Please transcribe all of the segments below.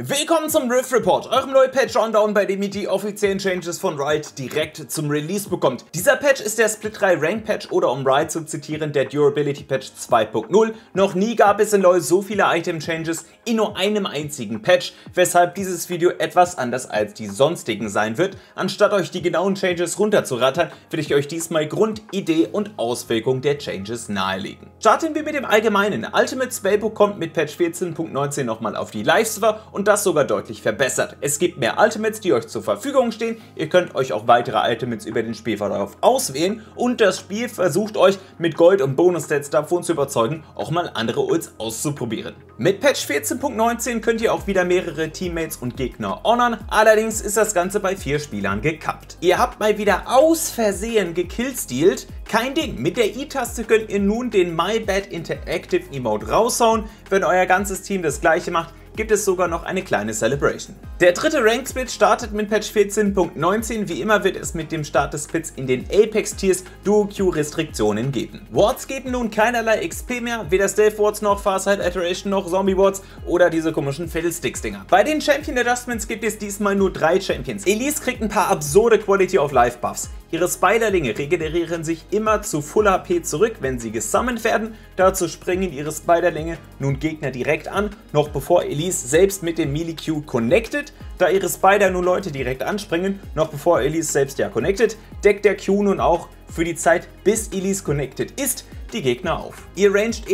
Willkommen zum Rift Report, eurem neuen Patch-Rundown, bei dem ihr die offiziellen Changes von Riot direkt zum Release bekommt. Dieser Patch ist der Split 3 Rank Patch oder, um Riot zu zitieren, der Durability Patch 2.0. Noch nie gab es in LoL so viele Item Changes in nur einem einzigen Patch, weshalb dieses Video etwas anders als die sonstigen sein wird. Anstatt euch die genauen Changes runterzurattern, will ich euch diesmal Grundidee und Auswirkung der Changes nahelegen. Starten wir mit dem Allgemeinen. Ultimate Spellbook kommt mit Patch 14.19 nochmal auf die Live-Server und das sogar deutlich verbessert. Es gibt mehr Ultimates, die euch zur Verfügung stehen, ihr könnt euch auch weitere Ultimates über den Spielverlauf auswählen und das Spiel versucht euch mit Gold und Bonus-Sets davon zu überzeugen, auch mal andere Ults auszuprobieren. Mit Patch 14.19 könnt ihr auch wieder mehrere Teammates und Gegner honern, allerdings ist das Ganze bei 4 Spielern gekappt. Ihr habt mal wieder aus Versehen gekillstealt, kein Ding, mit der I-Taste könnt ihr nun den My Bad Interactive Emote raushauen, wenn euer ganzes Team das gleiche macht, gibt es sogar noch eine kleine Celebration. Der dritte Rank-Split startet mit Patch 14.19. Wie immer wird es mit dem Start des Splits in den Apex-Tiers Duo-Queue-Restriktionen geben. Wards geben nun keinerlei XP mehr, weder Stealth-Wards noch Farsight-Iteration noch Zombie-Wards oder diese komischen Fiddlesticks-Dinger. Bei den Champion-Adjustments gibt es diesmal nur 3 Champions. Elise kriegt ein paar absurde Quality-of-Life-Buffs. Ihre Spiderlinge regenerieren sich immer zu Full HP zurück, wenn sie gesummelt werden. Dazu springen ihre Spiderlinge nun Gegner direkt an, noch bevor Elise selbst mit dem Melee-Q connected. Da ihre Spider nun Leute direkt anspringen, noch bevor Elise selbst ja connected, deckt der Q nun auch für die Zeit, bis Elise connected ist, die Gegner auf. Ihr Ranged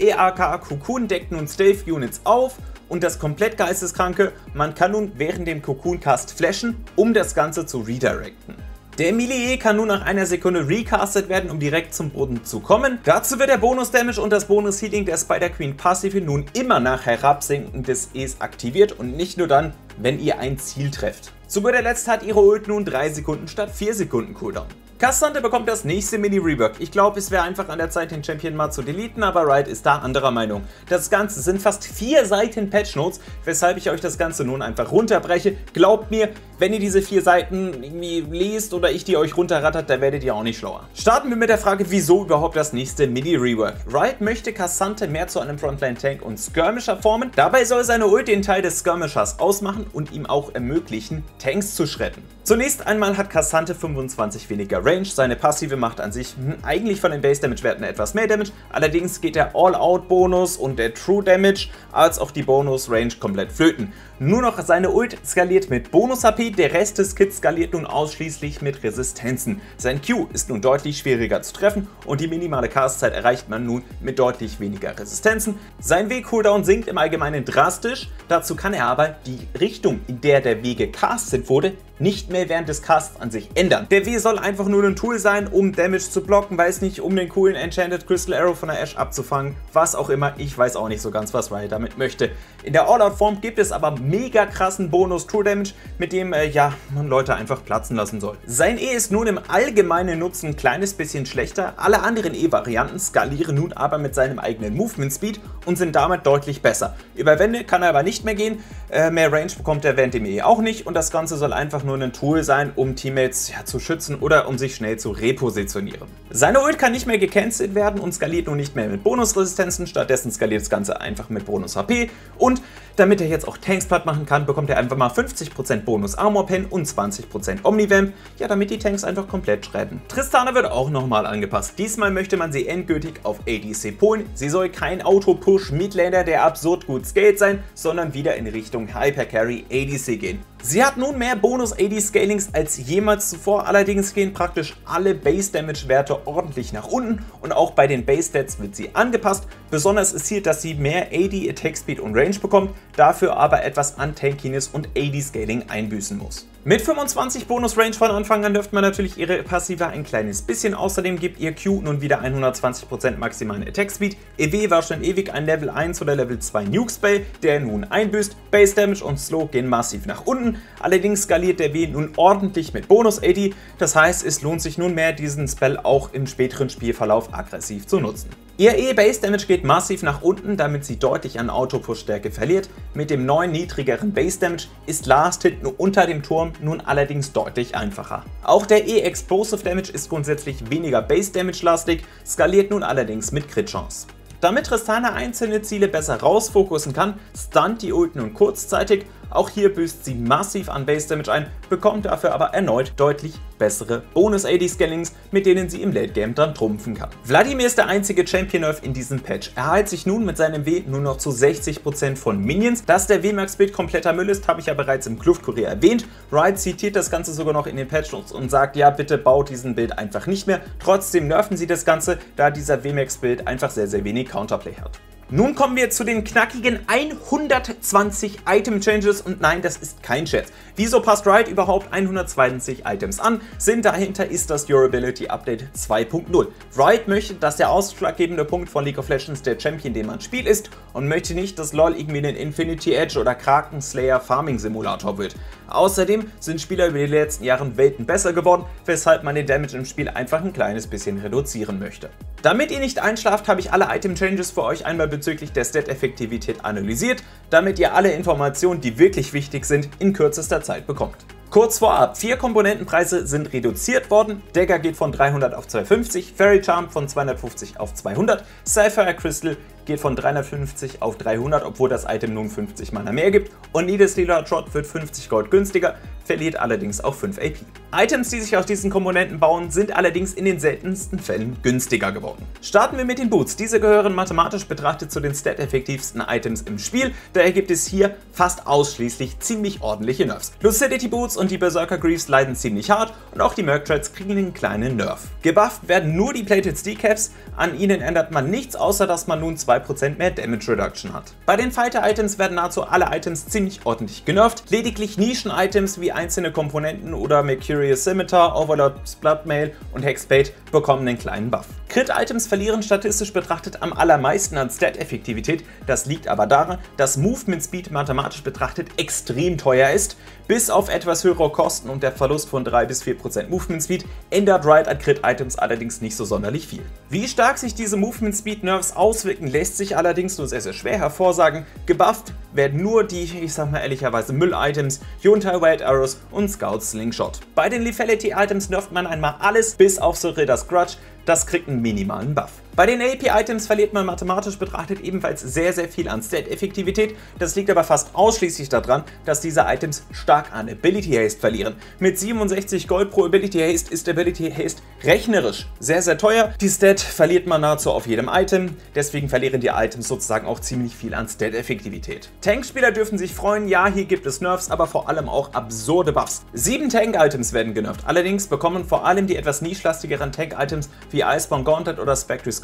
EAK-Cocoon deckt nun Stealth-Units auf. Und das komplett Geisteskranke, man kann nun während dem Cocoon-Cast flashen, um das Ganze zu redirecten. Der Melee kann nun nach einer Sekunde recastet werden, um direkt zum Boden zu kommen. Dazu wird der Bonus-Damage und das Bonus-Healing der Spider-Queen-Passive nun immer nach Herabsinken des Es aktiviert und nicht nur dann, wenn ihr ein Ziel trefft. Zu guter Letzt hat ihre Ult nun 3 Sekunden statt 4 Sekunden Cooldown. K'Sante bekommt das nächste Mini-Rework. Ich glaube, es wäre einfach an der Zeit, den Champion mal zu deleten, aber Riot ist da anderer Meinung. Das Ganze sind fast 4 Seiten Patchnotes, weshalb ich euch das Ganze nun einfach runterbreche. Glaubt mir, wenn ihr diese 4 Seiten irgendwie lest oder ich die euch runterrattert, da werdet ihr auch nicht schlauer. Starten wir mit der Frage, wieso überhaupt das nächste Mini-Rework. Riot möchte K'Sante mehr zu einem Frontline-Tank und Skirmisher formen. Dabei soll seine Ult den Teil des Skirmishers ausmachen und ihm auch ermöglichen, Tanks zu shredden. Zunächst einmal hat K'Sante 25 weniger Range, seine Passive macht an sich eigentlich von den Base-Damage-Werten etwas mehr Damage, allerdings geht der All-Out-Bonus und der True-Damage als auch die Bonus-Range komplett flöten. Nur noch seine Ult skaliert mit Bonus-HP, der Rest des Kits skaliert nun ausschließlich mit Resistenzen. Sein Q ist nun deutlich schwieriger zu treffen und die minimale Castzeit erreicht man nun mit deutlich weniger Resistenzen. Sein Weg-Cooldown sinkt im Allgemeinen drastisch, dazu kann er aber die Richtung, in der der Weg gecastet wurde, nicht mehr während des Casts an sich ändern. Der W soll einfach nur ein Tool sein, um Damage zu blocken, weiß nicht, um den coolen Enchanted Crystal Arrow von der Ashe abzufangen, was auch immer, ich weiß auch nicht so ganz, was Riot damit möchte. In der All-Out-Form gibt es aber mega krassen Bonus True Damage, mit dem, man Leute einfach platzen lassen soll. Sein E ist nun im allgemeinen Nutzen ein kleines bisschen schlechter, alle anderen E-Varianten skalieren nun aber mit seinem eigenen Movement Speed und sind damit deutlich besser. Über Wände kann er aber nicht mehr gehen, mehr Range bekommt er während dem E auch nicht und das Ganze soll einfach nur ein Tool sein, um Teammates zu schützen oder um sich schnell zu repositionieren. Seine Ult kann nicht mehr gecancelt werden und skaliert nun nicht mehr mit Bonusresistenzen, stattdessen skaliert das Ganze einfach mit Bonus-HP und damit er jetzt auch Tanks platt machen kann, bekommt er einfach mal 50% Bonus-Armor-Pen und 20% Omni-Vamp, ja, damit die Tanks einfach komplett schredden. Tristana wird auch nochmal angepasst, diesmal möchte man sie endgültig auf ADC polen, sie soll kein Auto-Push-Midlaner, der absurd gut scaled sein, sondern wieder in Richtung Hyper-Carry ADC gehen. Sie hat nun mehr Bonus-AD-Scalings als jemals zuvor, allerdings gehen praktisch alle Base-Damage-Werte ordentlich nach unten und auch bei den Base-Stats wird sie angepasst. Besonders ist hier, dass sie mehr AD, Attack-Speed und Range bekommt, dafür aber etwas an Tankiness und AD-Scaling einbüßen muss. Mit 25 Bonus-Range von Anfang an dürfte man natürlich ihre Passive ein kleines bisschen, außerdem gibt ihr Q nun wieder 120% maximalen Attack-Speed, EW war schon ewig ein Level 1 oder Level 2 Nuke-Spell, der nun einbüßt, Base-Damage und Slow gehen massiv nach unten, allerdings skaliert der W nun ordentlich mit Bonus-AD, das heißt es lohnt sich nunmehr diesen Spell auch im späteren Spielverlauf aggressiv zu nutzen. Ihr E-Base-Damage geht massiv nach unten, damit sie deutlich an Autopush-Stärke verliert. Mit dem neuen niedrigeren Base-Damage ist Last-Hit nur unter dem Turm nun allerdings deutlich einfacher. Auch der E-Explosive-Damage ist grundsätzlich weniger Base-Damage-lastig, skaliert nun allerdings mit Crit-Chance. Damit Tristana einzelne Ziele besser rausfokussen kann, stunt die Ult nun kurzzeitig, auch hier büßt sie massiv an Base Damage ein, bekommt dafür aber erneut deutlich bessere Bonus-AD-Scalings, mit denen sie im Late Game dann trumpfen kann. Vladimir ist der einzige Champion-Nerf in diesem Patch. Er heilt sich nun mit seinem W nur noch zu 60% von Minions. Dass der W-Max-Build kompletter Müll ist, habe ich ja bereits im Kluftkurier erwähnt. Riot zitiert das Ganze sogar noch in den Patch Notes und sagt, ja bitte baut diesen Build einfach nicht mehr. Trotzdem nerven sie das Ganze, da dieser W-Max-Build einfach sehr, sehr wenig Counterplay hat. Nun kommen wir zu den knackigen 120 Item-Changes und nein, das ist kein Scherz. Wieso passt Riot überhaupt 120 Items an? Sinn dahinter ist das Durability Update 2.0. Riot möchte, dass der ausschlaggebende Punkt von League of Legends der Champion, den man spielt, ist und möchte nicht, dass LoL irgendwie ein Infinity Edge oder Kraken Slayer Farming Simulator wird. Außerdem sind Spieler über die letzten Jahre Welten besser geworden, weshalb man den Damage im Spiel einfach ein kleines bisschen reduzieren möchte. Damit ihr nicht einschlaft, habe ich alle Item-Changes für euch einmal bezüglich der Stat-Effektivität analysiert, damit ihr alle Informationen, die wirklich wichtig sind, in kürzester Zeit bekommt. Kurz vorab, 4 Komponentenpreise sind reduziert worden, Dagger geht von 300 auf 250, Fairy Charm von 250 auf 200, Sapphire Crystal geht von 350 auf 300, obwohl das Item nun 50 Mana mehr gibt und Nidalee's Trot wird 50 Gold günstiger, verliert allerdings auch 5 AP. Items, die sich aus diesen Komponenten bauen, sind allerdings in den seltensten Fällen günstiger geworden. Starten wir mit den Boots. Diese gehören mathematisch betrachtet zu den stat-effektivsten Items im Spiel, daher gibt es hier fast ausschließlich ziemlich ordentliche Nerfs. Lucidity Boots und die Berserker Greaves leiden ziemlich hart und auch die Merc Treads kriegen einen kleinen Nerf. Gebufft werden nur die Plated Steel Caps, an ihnen ändert man nichts, außer dass man nun 2% mehr Damage Reduction hat. Bei den Fighter-Items werden nahezu alle Items ziemlich ordentlich genervt, lediglich Nischen-Items wie einzelne Komponenten oder Mercurial Scimitar, Overlord Bloodmail und Hexbait bekommen einen kleinen Buff. Crit-Items verlieren statistisch betrachtet am allermeisten an Stat-Effektivität, das liegt aber daran, dass Movement Speed mathematisch betrachtet extrem teuer ist. Bis auf etwas höhere Kosten und der Verlust von 3 bis 4% Movement Speed ändert Riot an Crit-Items allerdings nicht so sonderlich viel. Wie stark sich diese Movement Speed-Nerfs auswirken, lässt sich allerdings nur sehr, sehr schwer hervorsagen. Gebufft werden nur die, ich sag mal ehrlicherweise, Müll-Items, Hyuntile Wild-Arrows und Scout Slingshot. Bei den Lethality-Items nerft man einmal alles, bis auf Sorella's Grudge, das kriegt einen minimalen Buff. Bei den AP-Items verliert man mathematisch betrachtet ebenfalls sehr, sehr viel an Stat-Effektivität. Das liegt aber fast ausschließlich daran, dass diese Items stark an Ability Haste verlieren. Mit 67 Gold pro Ability Haste ist Ability Haste rechnerisch sehr, sehr teuer. Die Stat verliert man nahezu auf jedem Item, deswegen verlieren die Items sozusagen auch ziemlich viel an Stat-Effektivität. Tank-Spieler dürfen sich freuen, ja, hier gibt es Nerfs, aber vor allem auch absurde Buffs. 7 Tank-Items werden genervt, allerdings bekommen vor allem die etwas nischlastigeren Tank-Items wie Icebound Gauntlet oder Spectre's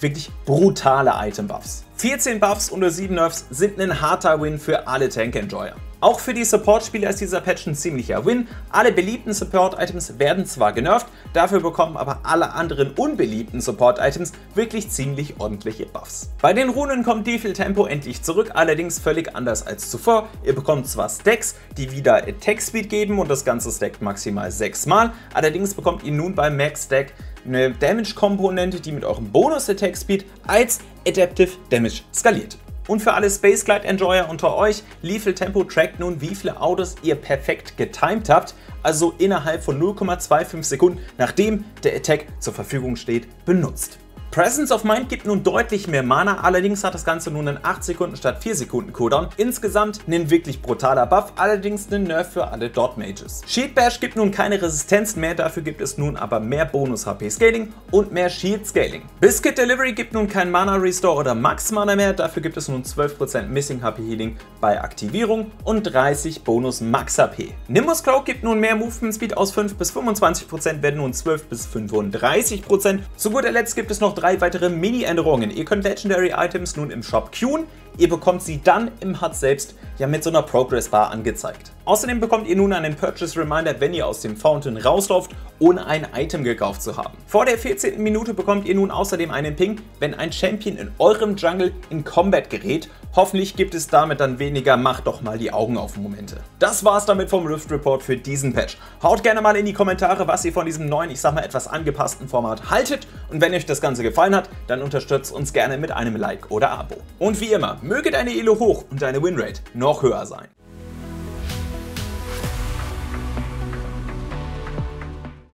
wirklich brutale Item-Buffs. 14 Buffs und 7 Nerfs sind ein harter Win für alle Tank-Enjoyer. Auch für die Support-Spieler ist dieser Patch ein ziemlicher Win. Alle beliebten Support-Items werden zwar genervt, dafür bekommen aber alle anderen unbeliebten Support-Items wirklich ziemlich ordentliche Buffs. Bei den Runen kommt Lethal Tempo endlich zurück, allerdings völlig anders als zuvor. Ihr bekommt zwar Stacks, die wieder Attack-Speed geben und das Ganze stackt maximal 6 Mal, allerdings bekommt ihr nun beim Max-Stack eine Damage-Komponente, die mit eurem Bonus-Attack-Speed als Adaptive Damage skaliert. Und für alle Space Glide-Enjoyer unter euch, Lethal Tempo trackt nun, wie viele Autos ihr perfekt getimed habt, also innerhalb von 0,25 Sekunden, nachdem der Attack zur Verfügung steht, benutzt. Presence of Mind gibt nun deutlich mehr Mana, allerdings hat das Ganze nun einen 8 Sekunden statt 4 Sekunden Cooldown. Insgesamt ein wirklich brutaler Buff, allerdings ein Nerf für alle Dot Mages. Shield Bash gibt nun keine Resistenzen mehr, dafür gibt es nun aber mehr Bonus-HP-Scaling und mehr Shield-Scaling. Biscuit Delivery gibt nun kein Mana-Restore oder Max-Mana mehr, dafür gibt es nun 12% Missing-HP-Healing bei Aktivierung und 30 Bonus-Max-HP. Nimbus Cloak gibt nun mehr Movement-Speed aus 5 bis 25%, werden nun 12 bis 35%. Zu guter Letzt gibt es noch 3 weitere Mini-Änderungen. Ihr könnt Legendary-Items nun im Shop queuen, ihr bekommt sie dann im HUD selbst ja mit so einer Progress-Bar angezeigt. Außerdem bekommt ihr nun einen Purchase-Reminder, wenn ihr aus dem Fountain rauslauft, ohne ein Item gekauft zu haben. Vor der 14. Minute bekommt ihr nun außerdem einen Ping, wenn ein Champion in eurem Jungle in Combat gerät. Hoffentlich gibt es damit dann weniger Macht doch mal die Augen auf Momente. Das war's damit vom Rift Report für diesen Patch. Haut gerne mal in die Kommentare, was ihr von diesem neuen, ich sag mal etwas angepassten Format haltet. Und wenn euch das Ganze gefallen hat, dann unterstützt uns gerne mit einem Like oder Abo. Und wie immer, möge deine Elo hoch und deine Winrate noch höher sein.